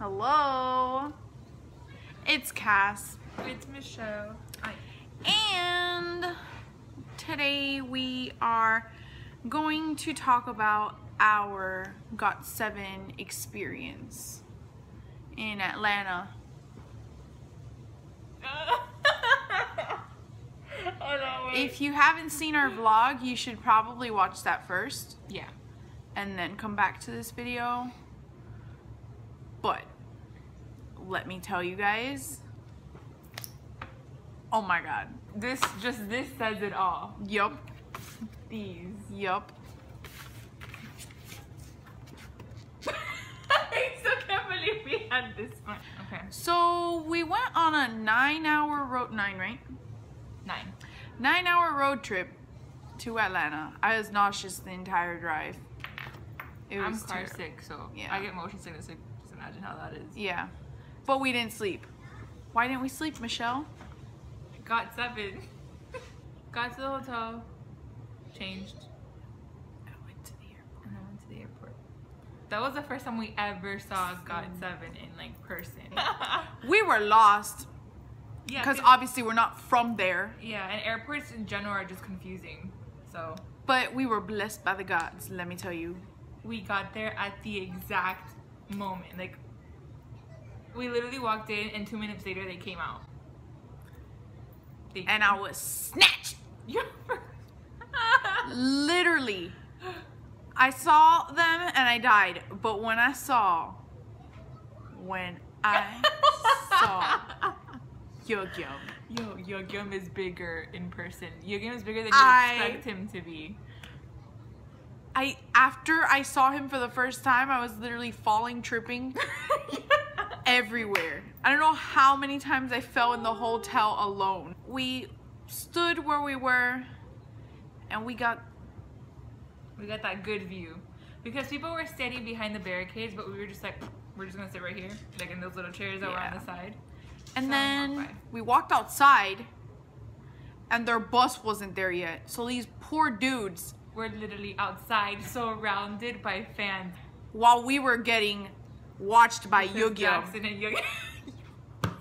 Hello. It's Cass. It's Michelle. Hi. And today we are going to talk about our GOT7 experience in Atlanta. If you haven't seen our vlog, you should probably watch that first. Yeah. And then come back to this video. But let me tell you guys, oh my god. This says it all. Yup. These. Yup. I still can't believe we had this one. Okay. So we went on a 9-hour road, nine-hour road trip to Atlanta. I was nauseous the entire drive. It was I'm car sick, so yeah. I get motion sickness. So just imagine how that is. Yeah, but we didn't sleep. Why didn't we sleep, Michelle? GOT7. Got to the hotel, changed. I went to the airport. And I went to the airport. That was the first time we ever saw GOT7 in like person. We were lost. Yeah, because obviously we're not from there. Yeah, and airports in general are just confusing. So, but we were blessed by the gods. Let me tell you, we got there at the exact moment. Like, we literally walked in, and 2 minutes later they came out. And I was snatched. Literally, I saw them and I died. But when I saw. Yugyeom. Yugyeom is bigger in person. Yugyeom is bigger than you expect him to be. After I saw him for the first time, I was literally falling, tripping everywhere. I don't know how many times I fell in the hotel alone. We stood where we were, and we got that good view because people were standing behind the barricades, but we were just like, we're just gonna sit right here, like in those little chairs that were on the side. And then we walked outside, and their bus wasn't there yet. So these poor dudes were literally outside, surrounded by fans, while we were getting watched by Yugyeom.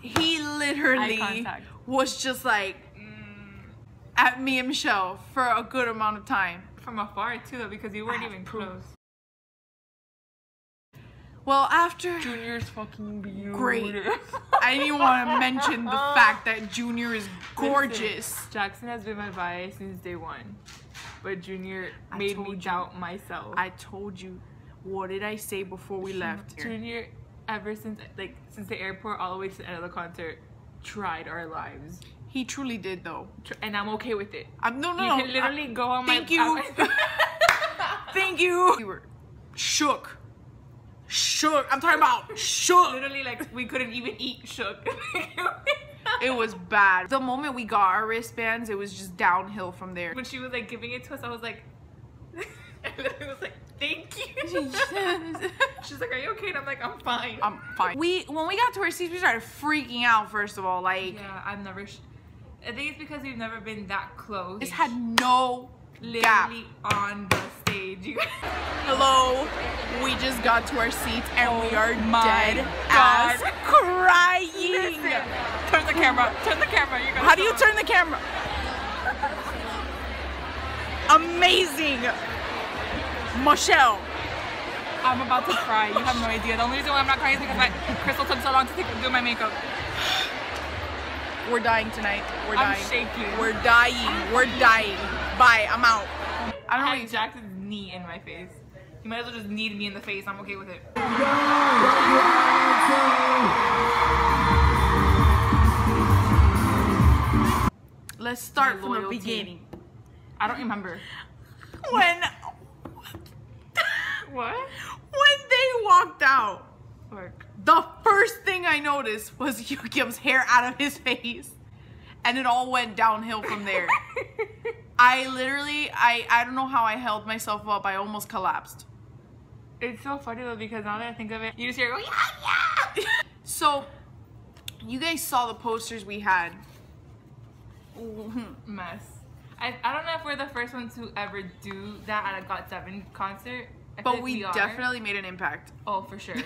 He literally was just like at me and Michelle for a good amount of time. From afar too, because we weren't even close. Well, after Junior's fucking beautiful. Great. I didn't even want to mention the fact that Junior is gorgeous. Listen, Jackson has been my bias since day one, but Junior made me doubt myself. I told you. What did I say before we left? Junior, ever since since the airport all the way to the end of the concert, tried our lives. He truly did, though, and I'm okay with it. You can literally go on thank my. Thank you. Thank you. We were shook. Shook. I'm talking about shook. Literally, like, we couldn't even eat, shook. It was bad. The moment we got our wristbands, it was just downhill from there. When she was like giving it to us, I was like, I literally was like, thank you. She's like, are you okay? And I'm like, I'm fine. I'm fine. When we got to our seats, we started freaking out, first of all. Like, yeah, I've never, I think it's because we've never been that close. This had no gap. Literally on the stage, you guys. Hello. We just got to our seats and we are dead ass crying. Listen. Turn the camera. Turn the camera. You guys. How do you turn the camera? Amazing. Michelle. I'm about to cry. You have no idea. The only reason why I'm not crying is because my Crystal took so long to do my makeup. We're dying tonight. We're dying. I'm shaking. We're dying. We're dying. Bye. I'm out. I don't know. Really Jackson's knee in my face. You might as well just knead me in the face. I'm okay with it. Let's start from the beginning. I don't remember. When. What? When they walked out. Work. The first thing I noticed was Yugyeom's hair out of his face, and it all went downhill from there. I literally, I don't know how I held myself up. I almost collapsed. It's so funny though, because now that I think of it, you just hear, yeah, yeah. So, you guys saw the posters we had. Ooh, mess. I don't know if we're the first ones to ever do that at a GOT7 concert. But we definitely made an impact. Oh, for sure.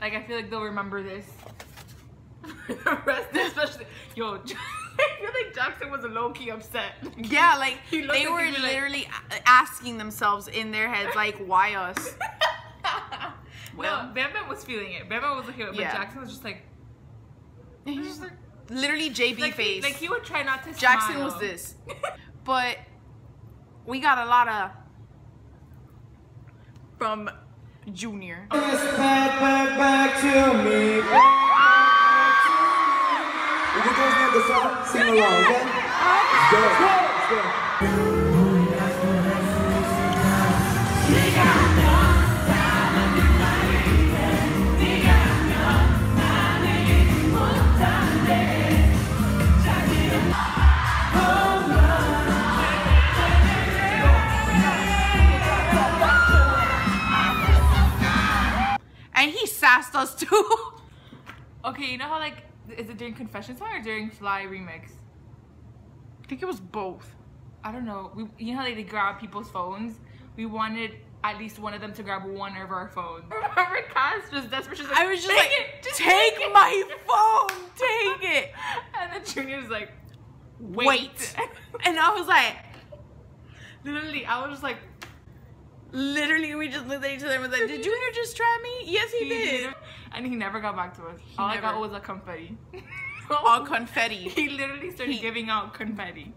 Like, I feel like they'll remember this for the rest, especially. Yo, I feel like Jackson was low-key upset. Yeah, like, they were literally like, asking themselves in their heads, like, why us? Well, no, BamBam was feeling it. BamBam was looking at it, but yeah. Jackson was just like... He's just like... Literally JB like face. He would try not to Jackson smile. Was this. But we got a lot of... From Junior. Back to me. If you guys know the song, sing along, okay? Let's go. Let's go. And he sassed us too. Okay, you know how like, is it during confession time or during Fly remix? I think it was both. I don't know. You know how like, they grab people's phones? We wanted at least one of them to grab one of our phones. Remember Cass was desperate. She was like, I was just like, take my phone, take it. And then Junior was like, wait. And I was like, literally, I was just like, literally, we just looked at each other and was like, did Junior just try me? Yes, he did. And he never got back to us. All I got was a confetti. All confetti. He literally started giving out confetti.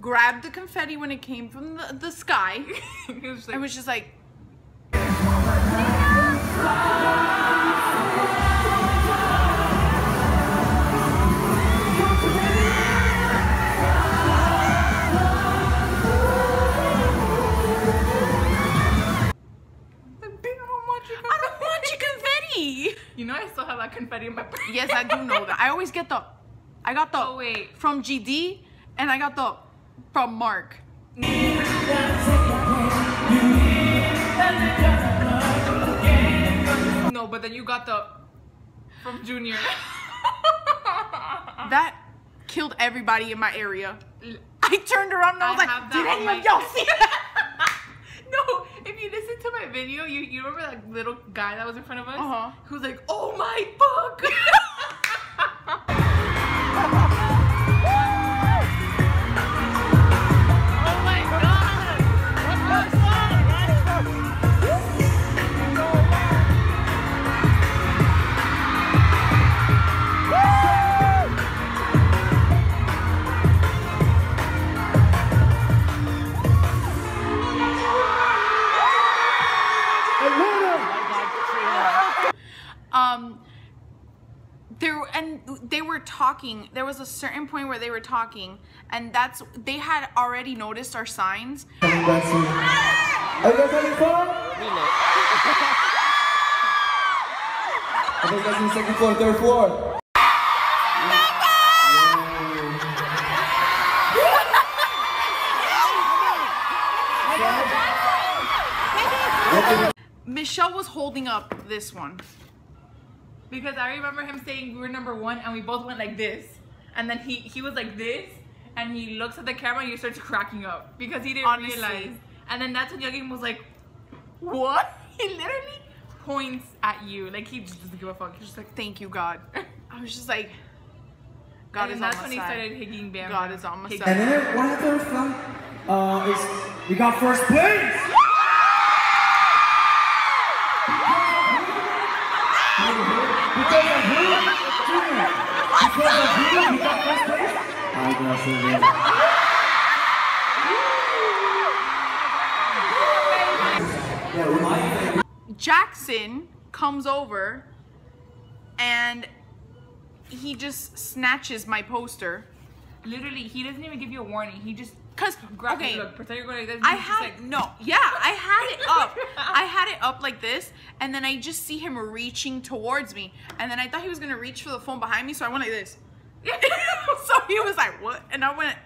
Grabbed the confetti when it came from the sky. It was like, I was just like... You know I still have that confetti in my brain. Yes, I do know that. I always get the... I got the from GD, and I got the from Mark. No, but then you got the from Junior. That killed everybody in my area. I turned around and I was like, did any of y'all see that? No, if you listen to my video, you remember that little guy that was in front of us? Uh-huh. Who was like, oh my fuck! Oh my god! What was they were talking. There was a certain point where they were talking, and that's they had already noticed our signs. I think that's in second floor, third floor. Michelle was holding up this one. Because I remember him saying we were number one and we both went like this. And then he was like this and he looks at the camera and he starts cracking up because he didn't realize. And then that's when Yugyeom was like, what? He literally points at you. Like he just doesn't give a fuck. He's just like, thank you, God. I was just like, God is on my side. And that's when he started higging BamBam. God is on my side. And then one of the fun is we got first place. Jackson comes over and he just snatches my poster. Literally, he doesn't even give you a warning. He just grabs it. Look, pretend you're going like this. I had like, no, yeah, I had it up. I had it up like this, and then I just see him reaching towards me, and then I thought he was gonna reach for the phone behind me, so I went like this. So he was like, "What?" And I went,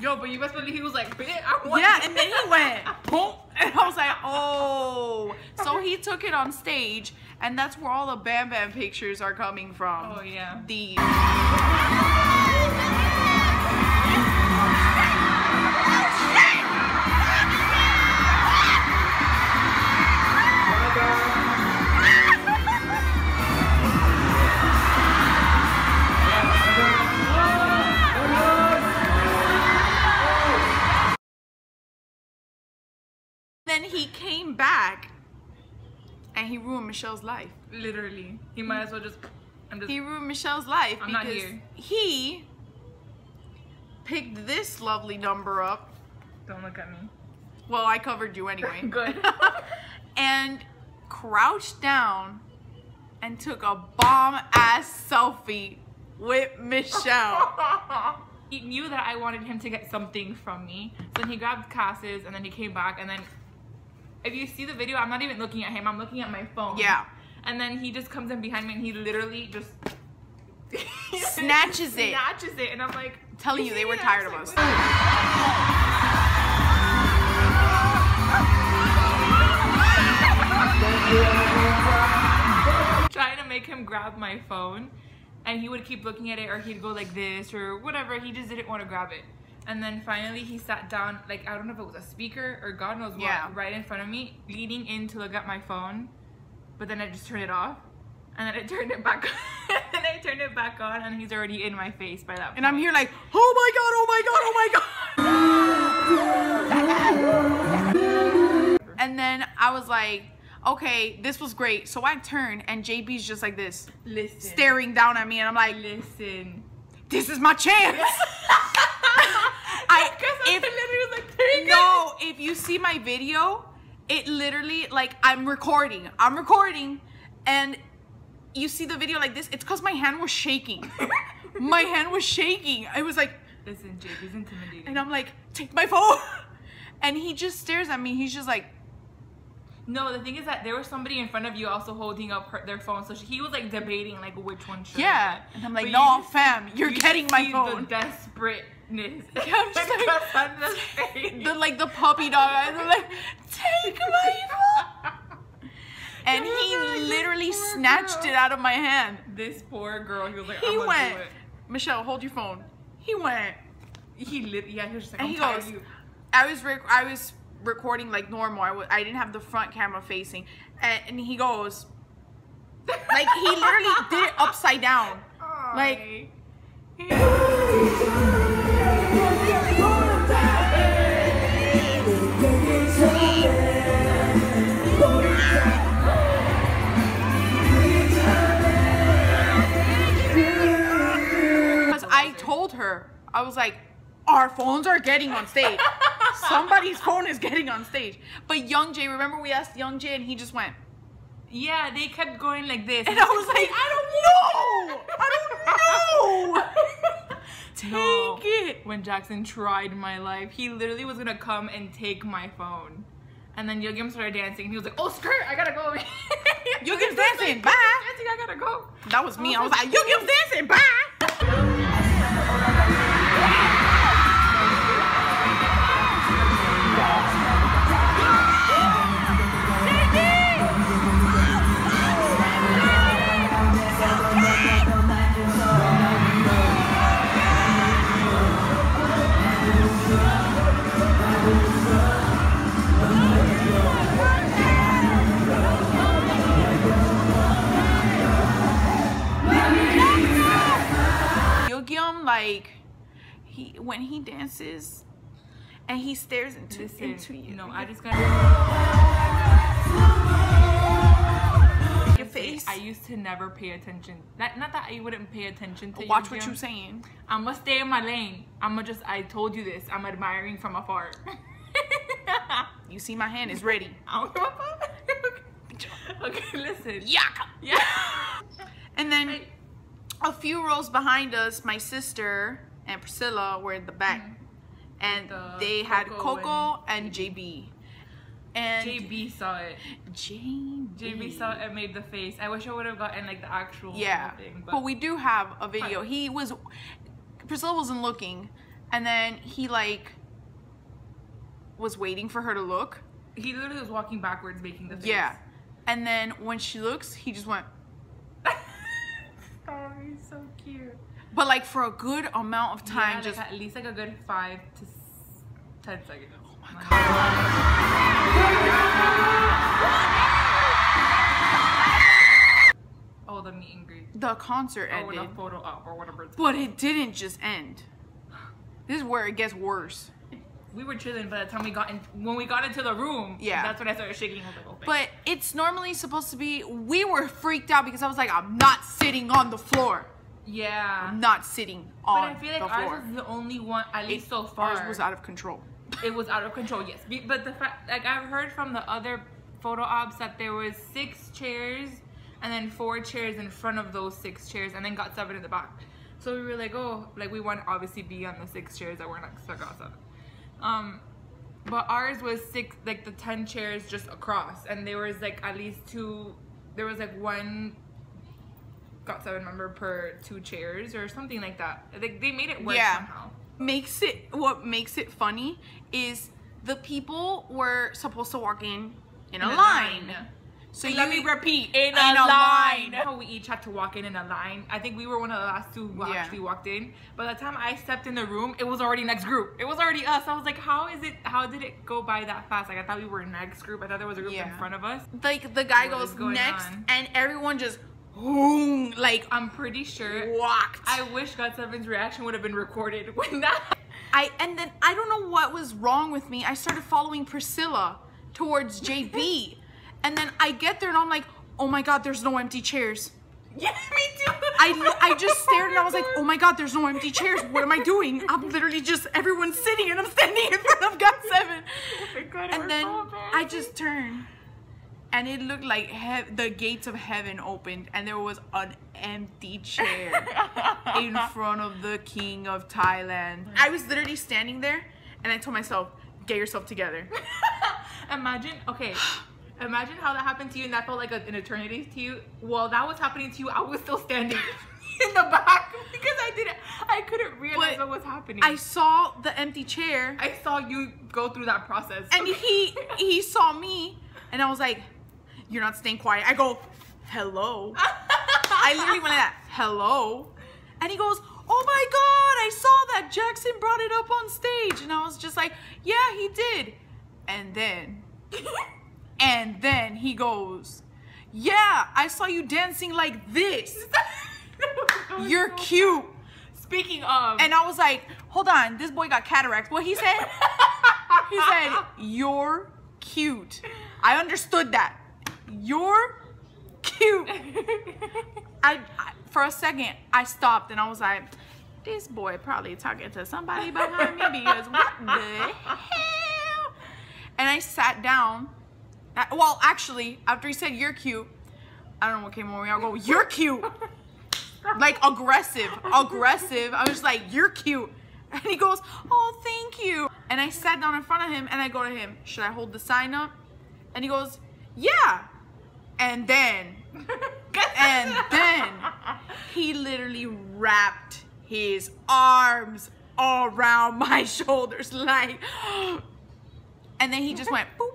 "Yo," but you must believe he was like, "Bitch, I want." Yeah, and then he went, "Boom," and I was like, "Oh." So he took it on stage, and that's where all the BamBam pictures are coming from. Oh yeah. These. came back and he ruined Michelle's life. Literally. He might as well just... He ruined Michelle's life because he picked this lovely number up. Don't look at me. Well, I covered you anyway. Good. And crouched down and took a bomb-ass selfie with Michelle. He knew that I wanted him to get something from me. So then he grabbed Cass's and then he came back. And then if you see the video, I'm not even looking at him. I'm looking at my phone. Yeah. And then he just comes in behind me and he literally just... snatches it. Snatches it. And I'm like... telling you, they were tired of us. Trying to make him grab my phone. And he would keep looking at it, or he'd go like this or whatever. He just didn't want to grab it. And then finally he sat down, like, I don't know if it was a speaker or God knows what, right in front of me, leaning in to look at my phone. But then I just turned it off, and then I turned it back on, and I turned it back on, and he's already in my face by that point. And I'm here like, oh my god, oh my god, oh my god. And then I was like, okay, this was great. So I turned, and JB's just like this, staring down at me, and I'm like, listen, this is my chance. If you see my video, it literally, like, I'm recording, and you see the video like this, it's because my hand was shaking. My hand was shaking. I was like, listen, JB's intimidating. And I'm like, take my phone. And he just stares at me. He's just like... No, the thing is that there was somebody in front of you also holding up their phone, so he was like debating like which one should. Yeah, and I'm like, but no, fam, you're getting my phone. The desperateness. Yeah, I'm just like, like the puppy dog eyes. I'm like, take my phone. And he literally snatched it out of my hand. This poor girl. He was like, I'm gonna do it. Michelle, hold your phone. He went. He lit. Yeah, he was just like, and he goes, I was recording like normal. I didn't have the front camera facing, and he goes like, he literally did it upside down. Aww. Like because I told her, I was like, our phones are getting on stage. Somebody's phone is getting on stage. But Youngjae, remember we asked Youngjae and he just went. Yeah, they kept going like this. And I was like, I don't know. Take it. When Jackson tried my life, he literally was going to come and take my phone. And then Yugyeom started dancing. And he was like, oh, skirt, I got to go. Yugyeom's dancing. Bye. Dancing, I got to go. That was me. I was like, Yugyeom's dancing. Bye. Like, when he dances and he stares into you. No, I just gotta... Your face. I used to never pay attention. Not that I wouldn't pay attention to you. Watch what you're saying. I'm gonna stay in my lane. I told you this. I'm admiring from afar. You see my hand is ready. Okay, listen. Yuck. Yeah. And then... a few rows behind us, my sister and Priscilla were in the back. And they had Coco and JB. And JB saw it. JB saw it and made the face. I wish I would have gotten like the actual thing. But we do have a video. He was... Priscilla wasn't looking. And then he like... was waiting for her to look. He literally was walking backwards making the face. Yeah. And then when she looks, he just went... Oh, he's so cute. But like for a good amount of time, like just at least like a good 5 to 10 seconds. Oh my god. Oh, the meet and greet. The concert ended. Or the photo op or whatever. But it didn't just end. This is where it gets worse. we were chilling by the time we got in, when we got into the room, yeah, that's when I started shaking. I was like, oh, but it's normally supposed to be, we were freaked out because I was like, I'm not sitting on the floor. Yeah. I'm not sitting on the floor. But I feel like ours was the only one, at least so far. Ours was out of control. It was out of control, yes. But the fact, like, I've heard from the other photo ops that there was 6 chairs and then 4 chairs in front of those 6 chairs and then got 7 in the back. So we were like, oh, like we want to obviously be on the 6 chairs that we're not stuck on 7. But ours was 6, like the 10 chairs just across, and there was like at least 2, there was like 1 GOT7 member per 2 chairs or something like that. Like they made it work somehow. Makes it, what makes it funny is the people were supposed to walk in a line. So let me repeat, in a line. How we each had to walk in a line. I think we were one of the last 2 who actually walked in. By the time I stepped in the room, it was already next group. It was already us. I was like, how is it? How did it go by that fast? Like I thought we were next group. I thought there was a group in front of us. Like the guy goes next, and everyone just. Like I'm pretty sure walked. I wish GOT7's reaction would have been recorded when that. And then I don't know what was wrong with me. I started following Priscilla towards JB, and then I get there and I'm like, oh my god, there's no empty chairs. Yeah, me too. I just stared and I was like, oh my god, there's no empty chairs. What am I doing? I'm literally just everyone's sitting and I'm standing in front of GOT7. Oh my god, and then so I just turned. And it looked like the gates of heaven opened, and there was an empty chair in front of the king of Thailand. I was literally standing there, and I told myself, get yourself together. Imagine, okay, imagine how that happened to you, and that felt like an eternity to you. Well, that was happening to you. I was still standing in the back because I couldn't realize what was happening. I saw the empty chair. I saw you go through that process. And he saw me, and I was like, you're not staying quiet. I go, hello. I literally went like that, hello. And he goes, oh my god, I saw that Jackson brought it up on stage. And I was just like, yeah, he did. And then, he goes, yeah, I saw you dancing like this. You're cute. Speaking of. And I was like, hold on, this boy got cataracts. What he said? He said, you're cute. I understood that. You're cute. I for a second I stopped and I was like, this boy probably talking to somebody behind me because what the hell? And I sat down. Well, actually, after he said you're cute, I don't know what came over me. I'll go, you're cute. Like aggressive. I was just like, you're cute. And he goes, oh, thank you. And I sat down in front of him and I go to him, should I hold the sign up? And he goes, yeah. And then, he literally wrapped his arms all around my shoulders, like, and then he just went, boop.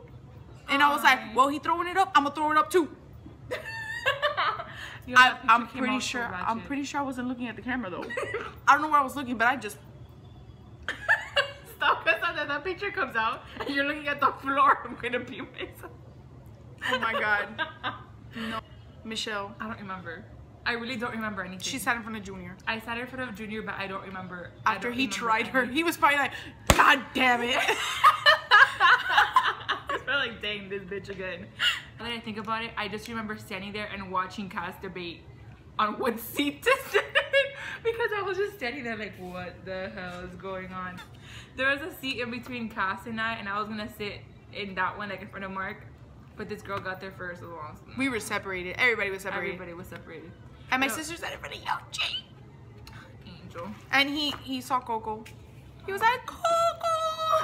And I was like, well, he throwing it up, I'm gonna throw it up too. I'm pretty sure, I wasn't looking at the camera though. I don't know where I was looking, but I just. Because that picture comes out and you're looking at the floor, I'm gonna pee myself. Oh my god. No. Michelle. I don't remember. I really don't remember anything. She sat in front of Junior. I sat in front of Junior, but I don't remember. After he tried her, he was probably like, god damn it. He's probably like, dang, this bitch again. When I think about it, I just remember standing there and watching Cass debate on what seat to sit in because I was just standing there like, what the hell is going on? There was a seat in between Cass and I was gonna sit in that one, like in front of Mark, but this girl got there first. So we were separated. Everybody was separated. And my sister sat in front of Youngjae. Angel. And he saw Coco. He was like, Coco.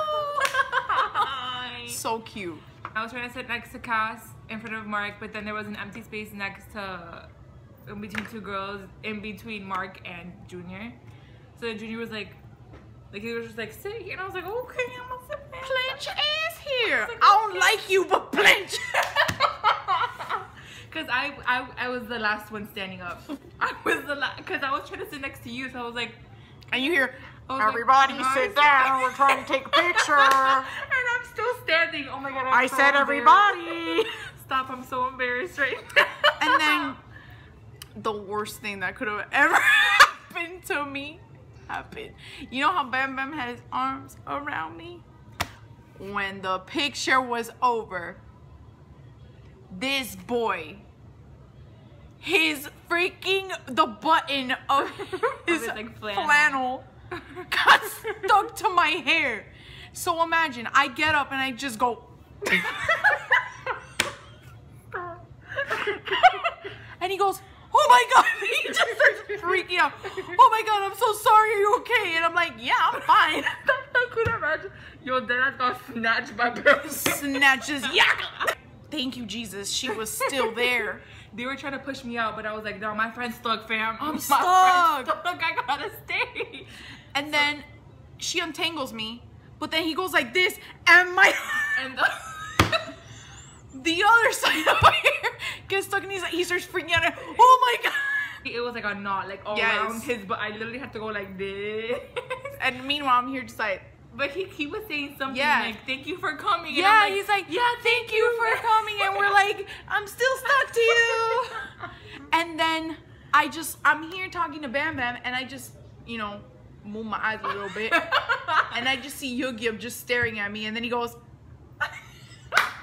So cute. I was trying to sit next to Cass in front of Mark, but then there was an empty space next to, in between 2 girls, in between Mark and Junior. So then Junior was like. He was just like, sit here. And I was like, okay, I'm gonna sit there. Plinch is here. I don't like you, but Plinch. Because I was the last one standing up. I was the last, because I was trying to sit next to you. So I was like. And you hear, everybody like, sit down. We're trying to take a picture. And I'm still standing. Oh my God. I said everybody. Stop. I'm so embarrassed right now. And then the worst thing that could have ever happened to me. You know how BamBam had his arms around me? when the picture was over, this boy, his freaking, the button of his flannel got stuck to my hair. So imagine, I get up and I just go. And he goes, oh my God, he just starts freaking out. Oh my God, I'm so sorry, are you okay? And I'm like, yeah, I'm fine. I couldn't imagine. Yo, then I got snatched by birds. Snatches, yeah. Thank you, Jesus, she was still there. They were trying to push me out, but I was like, no, my friend's stuck, fam. My friend's stuck, I gotta stay. And so, then she untangles me, but then he goes like this, and my... And the other side of my hair gets stuck, and he starts freaking out. Oh my God. It was like a knot, like all around his, but I literally had to go like this. And meanwhile, I'm here just like... But he was saying something like, thank you for coming. And I'm like, he's like, yeah, thank you for coming. And we're like, I'm still stuck to you. And then I'm here talking to Bam Bam, and I just, you know, move my eyes a little bit. And I just see Yugyeom just staring at me. And then he goes...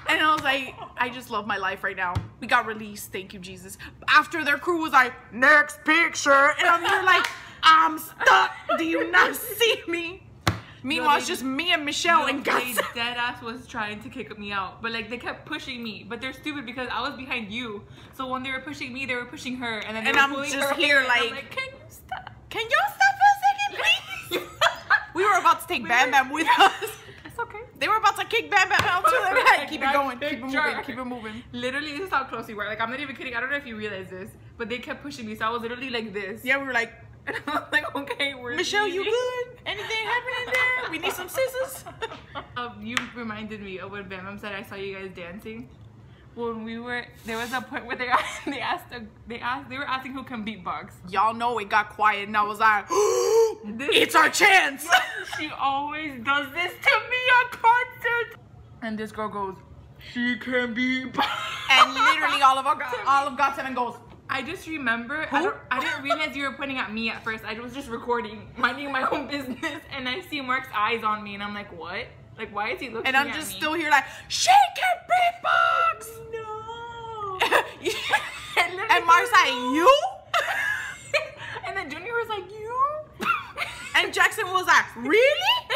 And I was like, I just love my life right now. We got released, thank you, Jesus. After their crew was like, next picture. And I'm here like, I'm stuck. Do you not see me? Meanwhile, it's just me and Michelle and guys. Deadass was trying to kick me out. But like, they kept pushing me. But they're stupid because I was behind you. So when they were pushing me, they were pushing her. And then they were pulling her. And I'm just here like, can you stop? Can you stop for a second, please? We were about to take Bam Bam with us. Okay. They were about to kick Bam Bam out to their head. Keep it going. Keep it moving. Keep it moving. Literally, this is how close we were. Like, I'm not even kidding. I don't know if you realize this, but they kept pushing me, so I was literally like this. Yeah, we were like, and I was like, okay, we're Michelle, you good? Anything happening there? We need some scissors. You reminded me of what Bam Bam said. I saw you guys dancing. When we were, there was a point where they were asking who can beatbox. Y'all know it got quiet, and I was like, it's our chance. She always does this to me on concert. And this girl goes, she can beatbox. And literally all of GOT7 goes. I just remember, I didn't realize you were pointing at me at first. I was just recording, minding my own business, and I see Mark's eyes on me, and I'm like, what? Like, why is he looking at me? And I'm just still here like, she can beatbox! No! And Mark's like, you? And then Junior was like, you? And Jackson was like, really?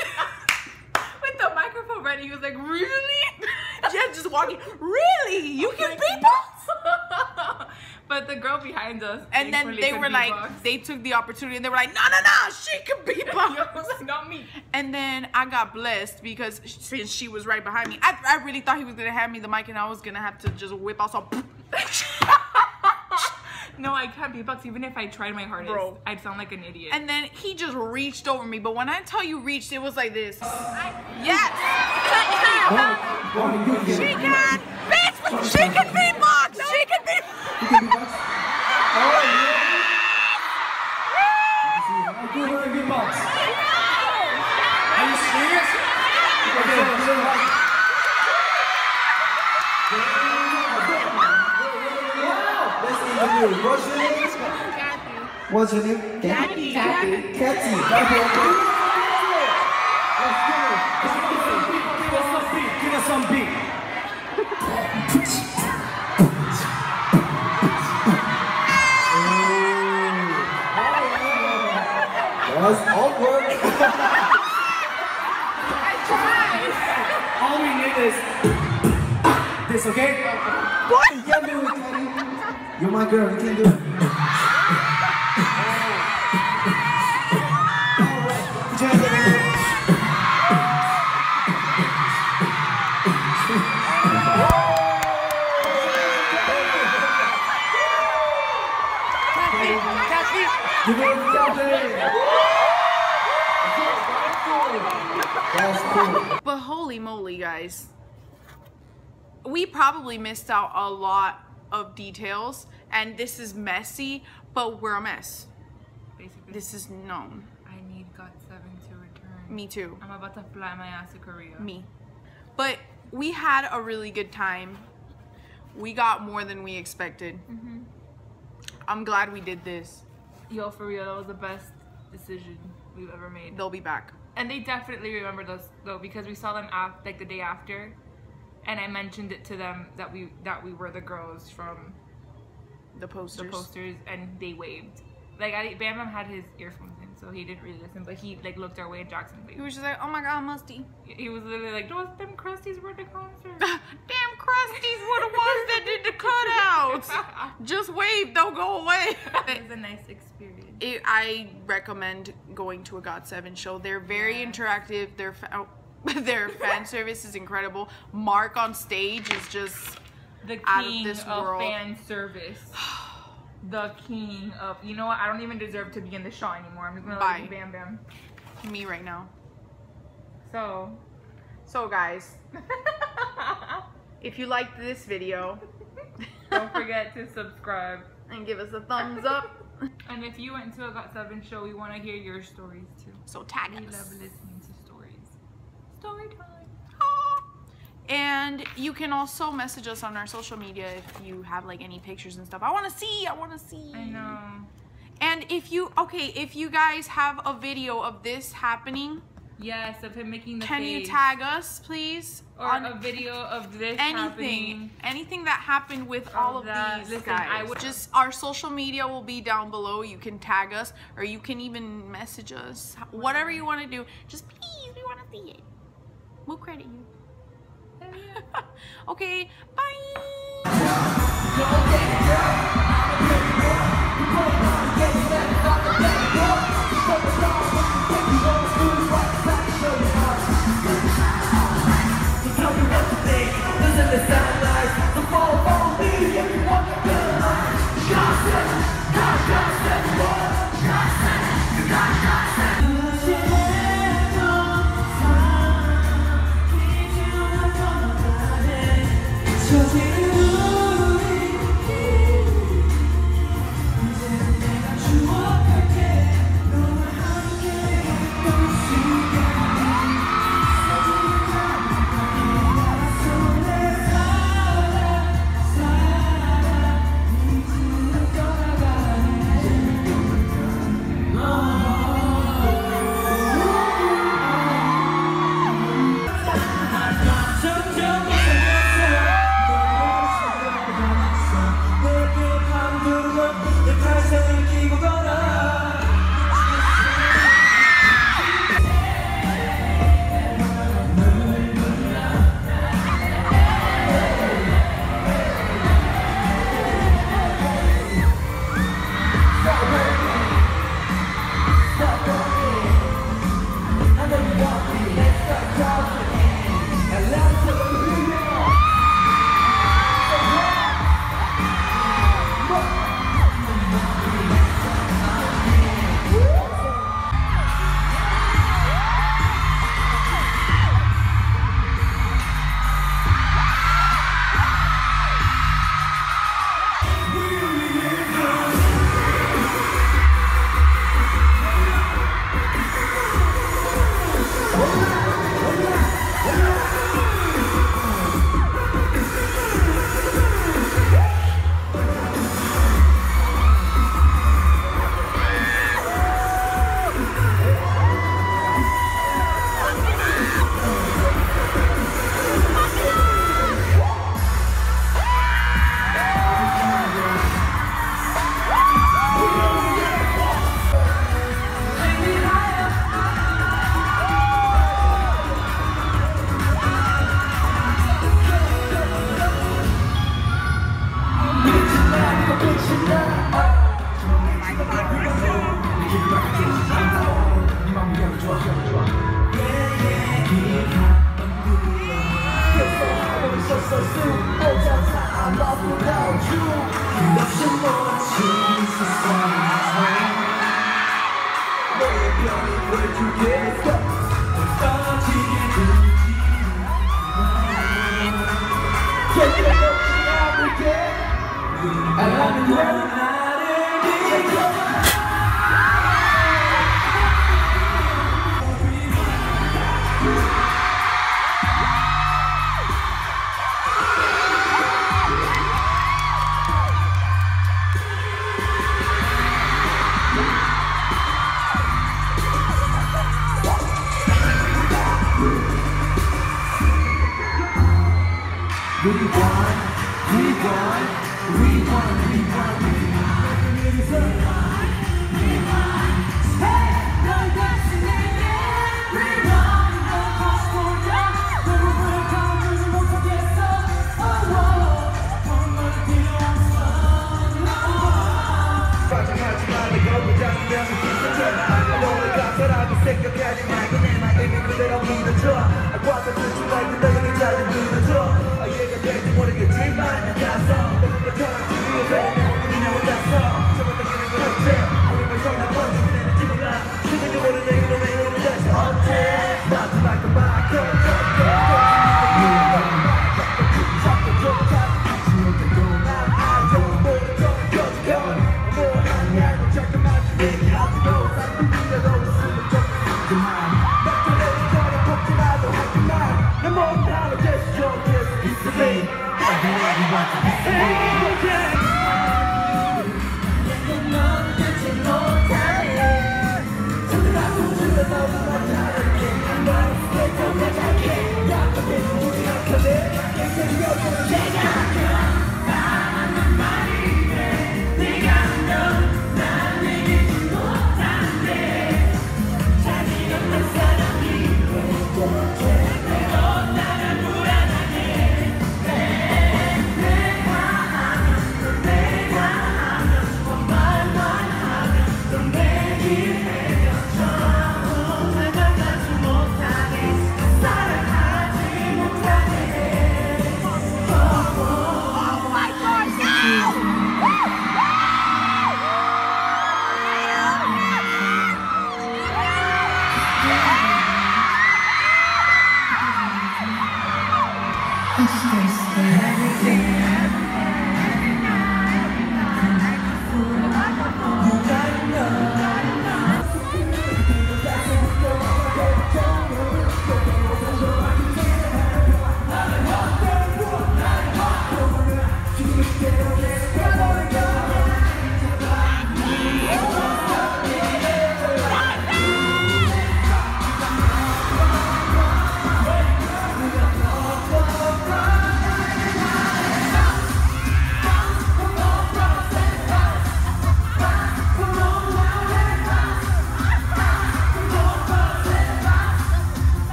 With the microphone ready, he was like, really? Jen just walking, really? You can beatbox? But the girl behind us. And then they were like, they took the opportunity and they were like, no, no, no, she can beatbox. Not me. And then I got blessed because since she was right behind me, I really thought he was going to hand me the mic and I was going to have to just whip out some. No, I can't beatbox. Even if I tried my hardest, bro, I'd sound like an idiot. And then he just reached over me. But when I tell you reached, it was like this. Yes. She can. Bitch, she can beatbox. She can beatbox. What's your name? Katie. Katie. Give us some beat. That's awkward. I tried. All we need is this, okay? What? Yeah, man, we can. You're my girl, we can do it. But holy moly, guys, we probably missed out a lot of details, and this is messy, but we're a mess. Basically, this is known. I need GOT7 to return. Me too. I'm about to fly my ass to Korea. Me. But we had a really good time. We got more than we expected. I'm glad we did this. Yo, for real, that was the best decision we've ever made. They'll be back. And they definitely remembered us though, because we saw them after, like the day after, and I mentioned it to them that we were the girls from the posters, and they waved. Like BamBam had his earphones in, so he didn't really listen, but he like looked our way and Jackson waved. He was just like, "Oh my God, Musty." He was literally like, "Those damn Krusties were the concert." Damn Krusties were the ones that did the cutouts. Just wave, don't go away. It was a nice experience. I recommend going to a GOT7 show. They're very interactive. Their fan service is incredible. Mark on stage is just the king out of this world. Fan service. The king of, you know what? I don't even deserve to be in the show anymore. I'm just gonna let you BamBam. Me right now. So guys, if you liked this video, don't forget to subscribe and give us a thumbs up. And if you went to a GOT7 show, we want to hear your stories too. So tag us. We love listening to stories. Story time. Ah. And you can also message us on our social media if you have like any pictures and stuff. I want to see. I know. And if you guys have a video of this happening. Yes, of him making the face. Can you tag us, please? Or on a video of this happening. Anything that happened with all of these guys. Our social media will be down below. You can tag us, or you can even message us. Whatever you want to do. Just please, we want to see it. We'll credit you. Okay, bye! The sidelines, so follow me if you want to be alive. Johnson, Johnson, Johnson, you got Johnson.